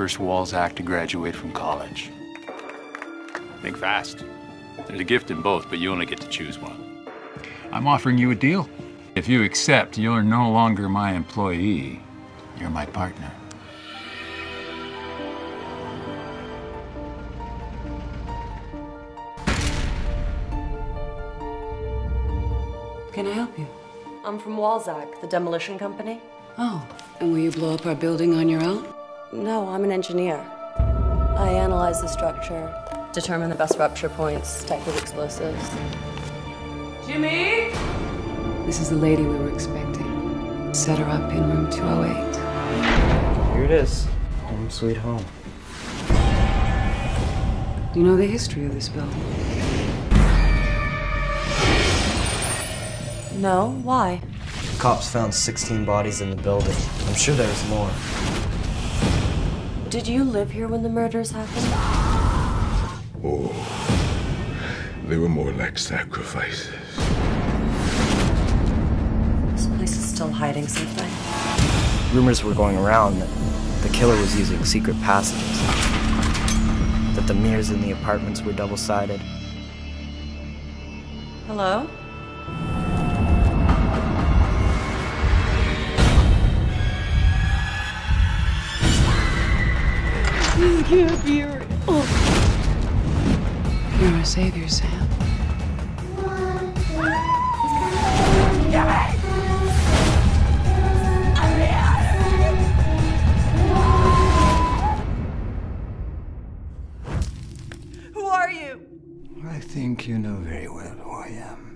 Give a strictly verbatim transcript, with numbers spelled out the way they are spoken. first Walzac to graduate from college. Think fast. There's a gift in both, but you only get to choose one. I'm offering you a deal. If you accept, you're no longer my employee. You're my partner. Can I help you? I'm from Walzac, the demolition company. Oh, and will you blow up our building on your own? No, I'm an engineer. I analyze the structure, determine the best rupture points, type of explosives. Jimmy! This is the lady we were expecting. Set her up in room two oh eight. Here it is. Home sweet home. Do you know the history of this building? No, why? Cops found sixteen bodies in the building. I'm sure there's more. Did you live here when the murders happened? Oh, they were more like sacrifices. This place is still hiding something. Rumors were going around that the killer was using secret passages, that the mirrors in the apartments were double-sided. Hello? You can't be real. Oh. You're my savior, Sam. Who are you? I think you know very well who I am.